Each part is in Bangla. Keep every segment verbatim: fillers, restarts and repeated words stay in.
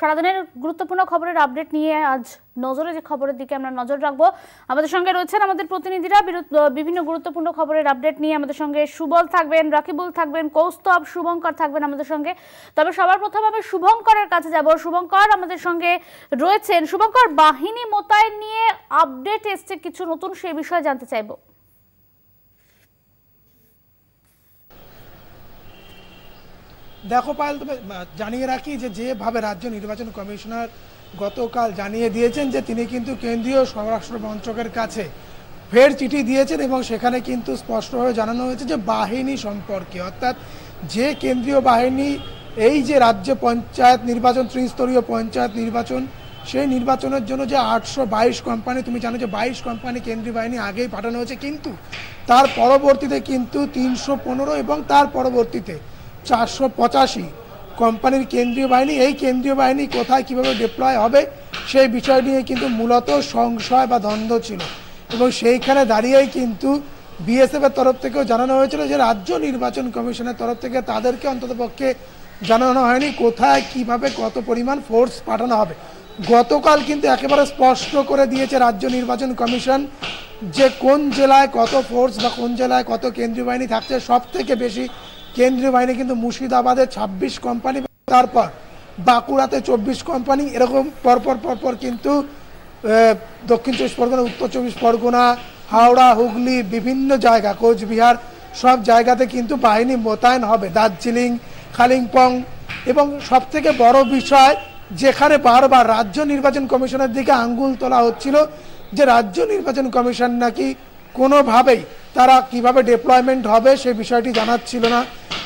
সারাদিনের গুরুত্বপূর্ণ খবরের আপডেট নিয়ে আজ নজরে যে খবরের দিকে আমরা নজর রাখবো। আমাদের সঙ্গে রয়েছেন আমাদের প্রতিনিধিরা বিভিন্ন গুরুত্বপূর্ণ খবরের আপডেট নিয়ে। আমাদের সঙ্গে সুবল থাকবেন, রাকিবুল থাকবেন, কৌস্তব, শুভঙ্কর থাকবেন আমাদের সঙ্গে। তবে সবার প্রথম আমি শুভঙ্করের কাছে যাব। শুভঙ্কর আমাদের সঙ্গে রয়েছেন। শুভঙ্কর, বাহিনী মোতায়েন নিয়ে আপডেট এসছে কিছু নতুন, সেই বিষয়ে জানতে চাইবো। देखो पायल, तुम्हें जानिए रखी जे भावे राज्य निर्वाचन कमिशनर गतकाल जानिए दिएছেন যে তিনি কিন্তু কেন্দ্রীয় স্বরাষ্ট্র মন্ত্রকের কাছে ফের চিঠি দিয়েছেন এবং সেখানে কিন্তু স্পষ্টভাবে জানানো হয়েছে যে বাহিনী সম্পর্কে, অর্থাৎ যে কেন্দ্রীয় বাহিনী এই যে রাজ্য পঞ্চায়েত নির্বাচন, ত্রিস্তরীয় পঞ্চায়েত নির্বাচন, সেই নির্বাচনের জন্য যে আটশো বাইশ কোম্পানি, তুমি জানো যে বাইশ কোম্পানি কেন্দ্রীয় বাহিনী আগেই পাঠানো হয়েছে, কিন্তু তার পরবর্তীতে কিন্তু তিনশো পনেরো এবং তার পরবর্তীতে চারশো পঁচাশি কোম্পানির কেন্দ্রীয় বাহিনী, এই কেন্দ্রীয় বাহিনী কোথায় কীভাবে ডিপ্লয় হবে সেই বিষয় নিয়ে কিন্তু মূলত সংশয় বা দ্বন্দ্ব ছিল এবং সেইখানে দাঁড়িয়েই কিন্তু বিএসএফের তরফ থেকেও জানানো হয়েছিল যে রাজ্য নির্বাচন কমিশনের তরফ থেকে তাদেরকে অন্ততপক্ষে জানানো হয়নি কোথায় কিভাবে কত পরিমাণ ফোর্স পাঠানো হবে। গতকাল কিন্তু একেবারে স্পষ্ট করে দিয়েছে রাজ্য নির্বাচন কমিশন যে কোন জেলায় কত ফোর্স বা কোন জেলায় কত কেন্দ্রীয় বাহিনী থাকছে। সব থেকে বেশি কেন্দ্রীয় বাহিনী কিন্তু মুর্শিদাবাদের ছাব্বিশ কোম্পানি, তারপর বাঁকুড়াতে চব্বিশ কোম্পানি, এরকম পরপর পরপর কিন্তু দক্ষিণ চব্বিশ পরগনা, উত্তর চব্বিশ পরগনা, হাওড়া, হুগলি, বিভিন্ন জায়গা, কোচবিহার, সব জায়গাতে কিন্তু বাহিনী মোতায়েন হবে। দার্জিলিং, কালিম্পং এবং সবথেকে বড় বিষয় যেখানে বারবার রাজ্য নির্বাচন কমিশনের দিকে আঙ্গুল তোলা হচ্ছিল যে রাজ্য নির্বাচন কমিশন নাকি কোনোভাবেই তারা কিভাবে ডিপ্লয়মেন্ট হবে সেই বিষয়টি জানাচ্ছিল না,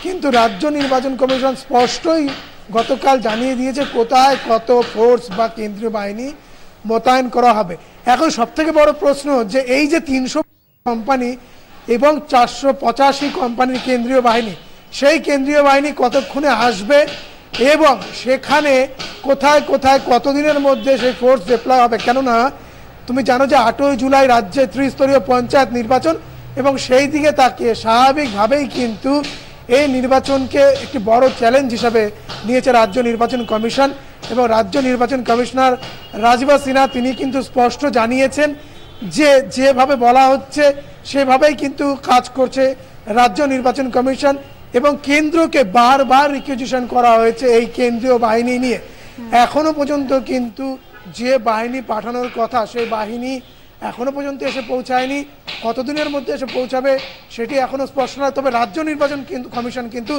কিন্তু রাজ্য নির্বাচন কমিশন স্পষ্টই গতকাল জানিয়ে দিয়েছে কোথায় কত ফোর্স বা কেন্দ্রীয় বাহিনী মোতায়েন করা হবে। এখন সবথেকে বড় প্রশ্ন যে এই যে তিনশো কোম্পানি এবং চারশো পঁচাশি কোম্পানির কেন্দ্রীয় বাহিনী, সেই কেন্দ্রীয় বাহিনী কতক্ষণে আসবে এবং সেখানে কোথায় কোথায় কতদিনের মধ্যে সেই ফোর্স ডিপ্লয় হবে, কেননা তুমি জানো যে আটই জুলাই রাজ্যে ত্রিস্তরীয় পঞ্চায়েত নির্বাচন এবং সেই দিকে তাকিয়ে স্বাভাবিকভাবেই কিন্তু এই নির্বাচনকে একটি বড় চ্যালেঞ্জ হিসাবে নিয়েছে রাজ্য নির্বাচন কমিশন এবং রাজ্য নির্বাচন কমিশনার রাজীব সিনহা তিনি কিন্তু স্পষ্ট জানিয়েছেন যে যেভাবে বলা হচ্ছে সেভাবেই কিন্তু কাজ করছে রাজ্য নির্বাচন কমিশন এবং কেন্দ্রকে বারবার রিকুইজিশন করা হয়েছে এই কেন্দ্রীয় বাহিনী নিয়ে। এখনও পর্যন্ত কিন্তু যে বাহিনী পাঠানোর কথা সেই বাহিনী এখনও পর্যন্ত এসে পৌঁছায়নি, কতদিনের মধ্যে এসে পৌঁছাবে সেটি এখনও স্পষ্ট নয়। তবে রাজ্য নির্বাচন কমিশন কিন্তু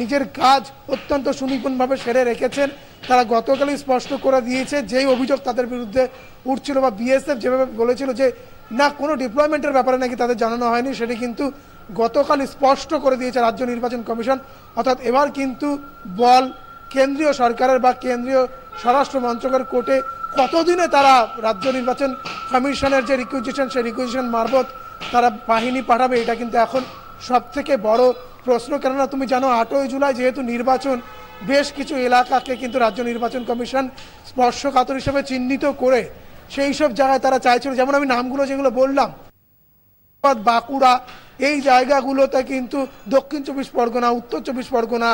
নিজের কাজ অত্যন্ত সুনিপুণভাবে সেরে রেখেছেন। তারা গতকালই স্পষ্ট করে দিয়েছে যেই অভিযোগ তাদের বিরুদ্ধে উঠছিল বা বিএসএফ যেভাবে বলেছিল যে না কোনো ডিপ্লয়মেন্টের ব্যাপারে নাকি তাদের জানানো হয়নি, সেটি কিন্তু গতকালই স্পষ্ট করে দিয়েছে রাজ্য নির্বাচন কমিশন। অর্থাৎ এবার কিন্তু বল কেন্দ্রীয় সরকারের বা কেন্দ্রীয় স্বরাষ্ট্র মন্ত্রকের কোর্টে কতদিনে তারা রাজ্য নির্বাচন কমিশনের যে রিকুইজিশন সেই রিকুইজিশন মারফত তারা বাহিনী পাঠাবে, এটা কিন্তু এখন সব থেকে বড় প্রশ্ন। কেননা তুমি জানো আটই জুলাই যেহেতু নির্বাচন, বেশ কিছু এলাকাকে কিন্তু রাজ্য নির্বাচন কমিশন স্পর্শকাতর হিসেবে চিহ্নিত করে সেই সব জায়গায় তারা চাইছিল, যেমন আমি নামগুলো যেগুলো বললাম, বাঁকুড়া, এই জায়গাগুলোতে কিন্তু দক্ষিণ চব্বিশ পরগনা, উত্তর চব্বিশ পরগনা,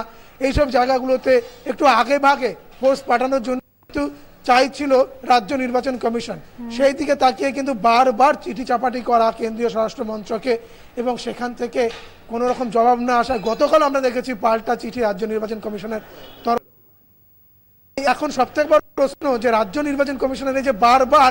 এইসব জায়গাগুলোতে একটু আগে ভাগে ফোর্স পাঠানোর জন্য কিন্তু চাইছিল রাজ্য নির্বাচন কমিশন। সেই দিকে তাকিয়ে কিন্তু বারবার চিঠি চাপাটি করা কেন্দ্রীয় স্বরাষ্ট্র মন্ত্রকে এবং সেখান থেকে কোনো রকম জবাব না আসা, গতকাল আমরা দেখেছি পাল্টা চিঠি রাজ্য নির্বাচন কমিশনের তরফ। এখন সবথেকে বড় প্রশ্ন যে রাজ্য নির্বাচন কমিশনের এই যে বারবার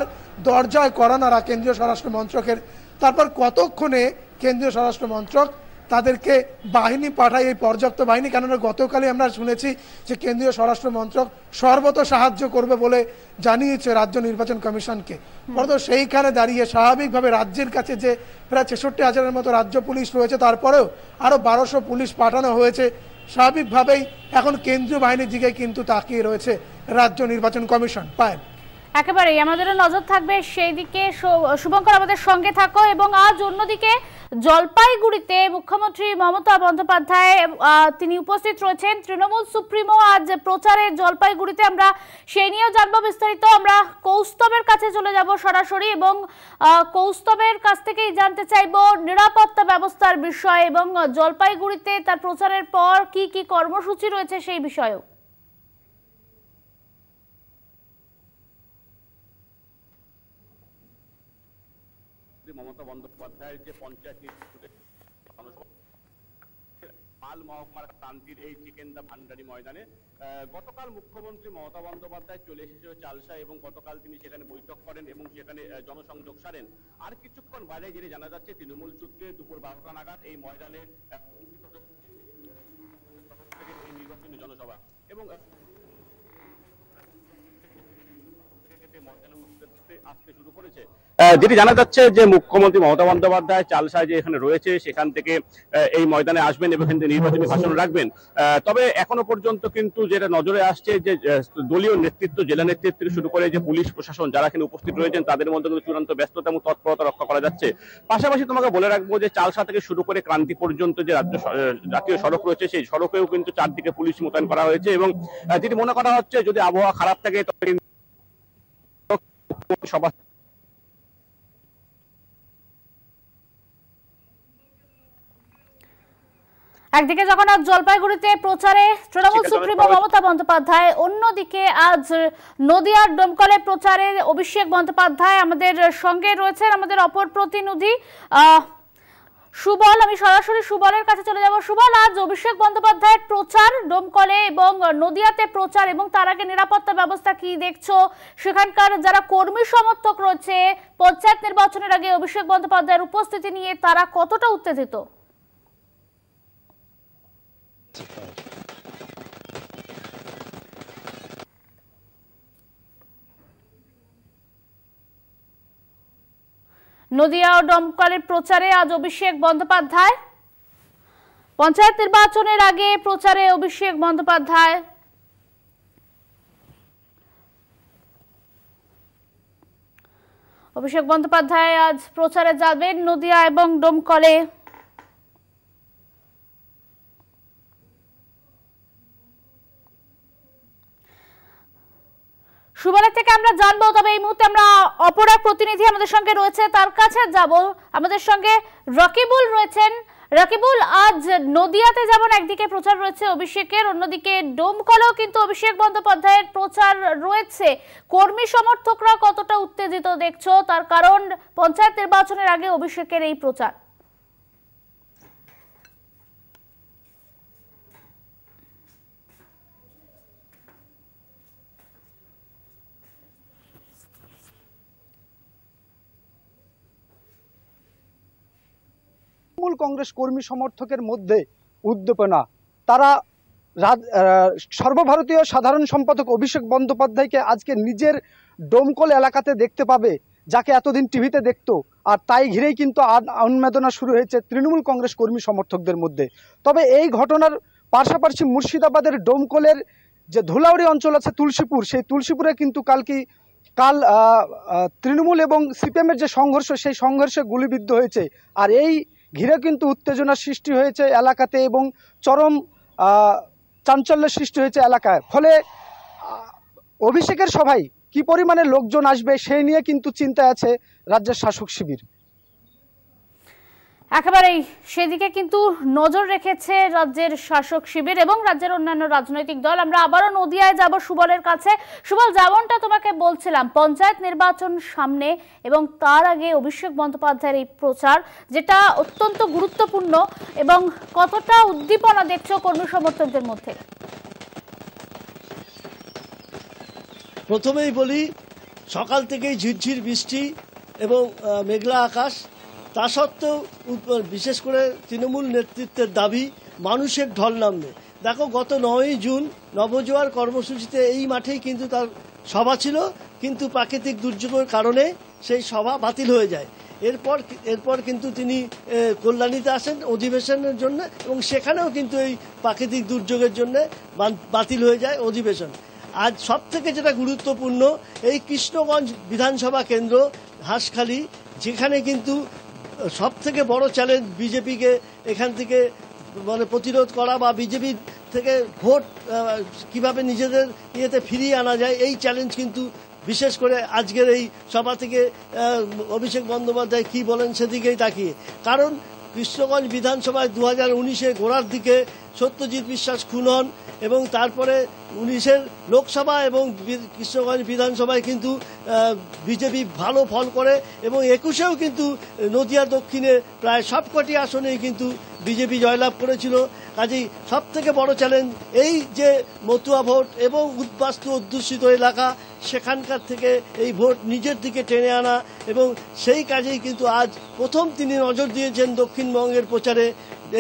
দরজায় করানারা কেন্দ্রীয় স্বরাষ্ট্র মন্ত্রকের, তারপর কতক্ষণে কেন্দ্রীয় স্বরাষ্ট্র মন্ত্রক তাদেরকে বাহিনী পাঠায়, এই পর্যাপ্ত বাহিনী, কেননা গতকালই আমরা শুনেছি যে কেন্দ্রীয় স্বরাষ্ট্র মন্ত্রক সর্বত সাহায্য করবে বলে জানিয়েছে রাজ্য নির্বাচন কমিশনকে। অর্থাৎ সেইখানে দাঁড়িয়ে স্বাভাবিকভাবে রাজ্যের কাছে যে প্রায় ছেষট্টি হাজারের মতো রাজ্য পুলিশ রয়েছে, তারপরেও আরও বারোশো পুলিশ পাঠানো হয়েছে, স্বাভাবিকভাবেই এখন কেন্দ্রীয় বাহিনীর দিকে কিন্তু তাকিয়ে রয়েছে রাজ্য নির্বাচন কমিশন। পায় একেবারেই আমাদের নজর থাকবে সেই দিকে। শুভঙ্কর আমাদের সঙ্গে থাকো। এবং আজ অন্যদিকে জলপাইগুড়িতে মুখ্যমন্ত্রী মমতা বন্দ্যোপাধ্যায় তিনি উপস্থিত রয়েছেন, তৃণমূল সুপ্রিমো আজ প্রচারে জলপাইগুড়িতে, আমরা সেই নিয়েও জানবো বিস্তারিত। আমরা কৌস্তবের কাছে চলে যাব সরাসরি এবং কৌস্তবের কাছ থেকেই জানতে চাইবো নিরাপত্তা ব্যবস্থার বিষয়ে এবং জলপাইগুড়িতে তার প্রচারের পর কি কি কর্মসূচি রয়েছে সেই বিষয়েও। মমতা বন্দ্যোপাধ্যায়ের যে পঞ্চায়েত পাল মহকুমার কান্তির এই চিকেন্দা ভান্ডারী ময়দানে গতকাল মুখ্যমন্ত্রী মমতা বন্দ্যোপাধ্যায় চলে এসেছিল চালসা এবং গতকাল তিনি সেখানে বৈঠক করেন এবং সেখানে জনসংযোগ সারেন। আর কিছুক্ষণ বাইরে গিয়ে জানা যাচ্ছে তৃণমূল সূত্রে দুপুর বারোটা নাগাদ এই ময়দানে নির্বাচনী জনসভা এবং যেটি জানা যাচ্ছে যে মুখ্যমন্ত্রী মমতা বন্দ্যোপাধ্যায় চালসায় যে এখানে রয়েছে সেখান থেকে এই ময়দানে আসবেন এবং নির্বাচনী ভাষণ রাখবেন। তবে এখনো পর্যন্ত কিন্তু যেটা নজরে আসছে যে দলীয় নেতৃত্ব, জেলা নেতৃত্ব থেকে শুরু করে যে পুলিশ প্রশাসন যারা এখানে উপস্থিত রয়েছেন তাদের মধ্যে কিন্তু চূড়ান্ত ব্যস্ততা এবং তৎপরতা লক্ষ্য করা যাচ্ছে। পাশাপাশি তোমাকে বলে রাখবো যে চালসা থেকে শুরু করে ক্রান্তি পর্যন্ত যে রাজ্য জাতীয় সড়ক রয়েছে সেই সড়কেও কিন্তু চারদিকে পুলিশ মোতায়েন করা হয়েছে এবং যেটি মনে করা হচ্ছে যদি আবহাওয়া খারাপ থাকে তবে সভা একদিকে জগন্নাথ জলপাইগুড়িতে প্রচারে তৃণমূল সুপ্রিমো মমতা বন্দ্যোপাধ্যায়, অন্যদিকে আজ নদিয়ার ডোমকলে প্রচারে অভিষেক বন্দ্যোপাধ্যায়। আমাদের সঙ্গে রয়েছেন আমাদের অপর প্রতিনিধি সুবল। আমি সরাসরি সুবলের কাছে চলে যাব। সুবল, আজ অভিষেক বন্দ্যোপাধ্যায়ের প্রচার ডোমকলে এবং নদিয়াতে প্রচার, এবং তার আগে নিরাপত্তা ব্যবস্থা কি দেখছো? সেখানকার যারা কর্মী সমর্থক রয়েছে পঞ্চায়েত নির্বাচনের আগে অভিষেক বন্দ্যোপাধ্যায়ের উপস্থিতি নিয়ে তারা কতটা উত্তেজিত? নদিয়া ও ডোমকলের প্রচারে আজ অভিষেক বন্দ্যোপাধ্যায়, পঞ্চায়েত নির্বাচনের আগে প্রচারে অভিষেক বন্দ্যোপাধ্যায়। অভিষেক বন্দ্যোপাধ্যায় আজ প্রচারে যাবেন নদিয়া এবং ডোমকলে। সুবলের থেকে আমরা জানবো, তবে এই মুহূর্তে আমরা অপর এক প্রতিনিধি আমাদের সঙ্গে রয়েছে তার কাছে যাব। আমাদের সঙ্গে রকিবুল রয়েছেন। রকিবুল, আজ নদিয়াতে যেমন একদিকে প্রচার রয়েছে অভিষেকের, অন্যদিকে ডোমকলেও কিন্তু অভিষেক বন্দ্যোপাধ্যায়ের প্রচার রয়েছে। কর্মী সমর্থকরা কতটা উত্তেজিত দেখছো? তার কারণ পঞ্চায়েত নির্বাচনের আগে অভিষেকের এই প্রচার। তৃণমূল কংগ্রেস কর্মী সমর্থকের মধ্যে উদ্দীপনা, তারা সর্বভারতীয় সাধারণ সম্পাদক অভিষেক বন্দ্যোপাধ্যায়কে আজকে নিজের ডোমকল এলাকাতে দেখতে পাবে, যাকে এতদিন টিভিতে দেখতো, আর তাই ঘিরেই কিন্তু উন্মাদনা শুরু হয়েছে তৃণমূল কংগ্রেস কর্মী সমর্থকদের মধ্যে। তবে এই ঘটনার পাশাপাশি মুর্শিদাবাদের ডোমকলের যে ধুলাউড়ি অঞ্চল আছে তুলসীপুর, সেই তুলসীপুরে কিন্তু কালকে কাল তৃণমূল এবং সিপিএমের যে সংঘর্ষ, সেই সংঘর্ষে গুলিবিদ্ধ হয়েছে। আর এই ঘিরে কিন্তু উত্তেজনার সৃষ্টি হয়েছে এলাকাতে এবং চরম চাঞ্চল্যের সৃষ্টি হয়েছে এলাকায়। ফলে অভিষেকের সভায় কি পরিমাণে লোকজন আসবে সেই নিয়ে কিন্তু চিন্তায় আছে রাজ্যের শাসক শিবির। একেবারেই সেদিকে কিন্তু নজর রেখেছে রাজ্যের শাসক শিবির এবং রাজ্যের অন্যান্য রাজনৈতিক দল। আমরা আবারও নদিয়ায় যাব সুবলের কাছে। সুবল, যেমনটা তোমাকে বলছিলাম, পঞ্চায়েত নির্বাচন সামনে এবং তার আগে অভিষেক বন্দ্যোপাধ্যায়ের এই প্রচার যেটা অত্যন্ত গুরুত্বপূর্ণ, এবং কতটা উদ্দীপনা দেখছো কর্মী সমর্থকদের মধ্যে? প্রথমেই বলি, সকাল থেকেই ঝিরঝির বৃষ্টি এবং মেঘলা আকাশ, তা সত্ত্বেও বিশেষ করে তৃণমূল নেতৃত্বের দাবি মানুষের ঢল নামবে। দেখো, গত নয়ই জুন নবজোয়ার কর্মসূচিতে এই মাঠেই কিন্তু তার সভা ছিল, কিন্তু প্রাকৃতিক দুর্যোগের কারণে সেই সভা বাতিল হয়ে যায়। এরপর এরপর কিন্তু তিনি কল্যাণীতে আসেন অধিবেশনের জন্য, এবং সেখানেও কিন্তু এই প্রাকৃতিক দুর্যোগের জন্য বাতিল হয়ে যায় অধিবেশন। আজ সব থেকে যেটা গুরুত্বপূর্ণ, এই কৃষ্ণগঞ্জ বিধানসভা কেন্দ্র হাঁসখালি, যেখানে কিন্তু সব থেকে বড় চ্যালেঞ্জ বিজেপিকে এখান থেকে মানে প্রতিরোধ করা বা বিজেপি থেকে ভোট কিভাবে নিজেদের ইয়েতে ফিরিয়ে আনা যায়, এই চ্যালেঞ্জ কিন্তু বিশেষ করে আজকের এই সভা থেকে অভিষেক বন্দ্যোপাধ্যায় কী বলেন সেদিকেই তাকিয়ে। কারণ কৃষ্ণগঞ্জ বিধানসভায় দু হাজার উনিশে গোড়ার দিকে सत्यजित विश्वास खून हन এবং তারপরে উনিশের লোকসভা এবং কৃষ্ণগঞ্জ বিধানসভায় কিন্তু বিজেপি ভালো ফল করে এবং একুশেও কিন্তু নদিয়া দক্ষিণে প্রায় সবকটি আসনেই কিন্তু বিজেপি জয়লাভ করেছিল। কাজেই সবথেকে বড় চ্যালেঞ্জ এই যে মতুয়া ভোট এবং উদ্বাস্তু অধ্যুষিত এলাকা সেখানকার থেকে এই ভোট নিজের দিকে টেনে আনা এবং সেই কাজেই কিন্তু আজ প্রথম তিনি নজর দিয়েছেন দক্ষিণবঙ্গের প্রচারে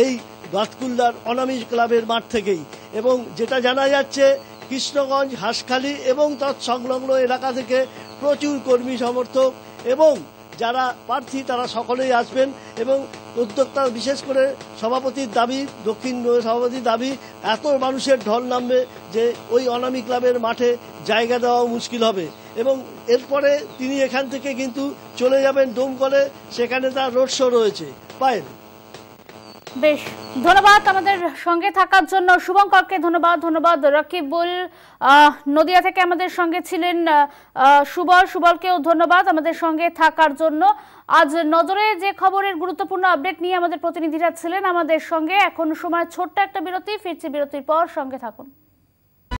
এই বাতকুল্লার অনামী ক্লাবের মাঠ থেকেই। এবং যেটা জানা যাচ্ছে কৃষ্ণগঞ্জ হাসখালি এবং তৎসংলগ্ন এলাকা থেকে প্রচুর কর্মী সমর্থক এবং যারা প্রার্থী তারা সকলেই আসবেন এবং উদ্যোক্তা বিশেষ করে সভাপতির দাবি দক্ষিণ সভাপতির দাবি এত মানুষের ঢল নামবে যে ওই অনামী ক্লাবের মাঠে জায়গা দেওয়া মুশকিল হবে। এবং এরপরে তিনি এখান থেকে কিন্তু চলে যাবেন ডোমকলে, সেখানে তার রোড শো রয়েছে। পায়েল বেশ, ধন্যবাদ আমাদের সঙ্গে থাকার জন্য শুভঙ্করকে, ধন্যবাদ ধন্যবাদ রকিবুল নদিয়া থেকে আমাদের সঙ্গে ছিলেন, সুবল সুবলকেও ধন্যবাদ আমাদের সঙ্গে থাকার জন্য। আজ নজরে যে খবরের গুরুত্বপূর্ণ আপডেট নিয়ে আমাদের প্রতিনিধিরা ছিলেন আমাদের সঙ্গে। এখন সময় ছোট্ট একটা বিরতি, ফিরছি বিরতির পর, সঙ্গে থাকুন।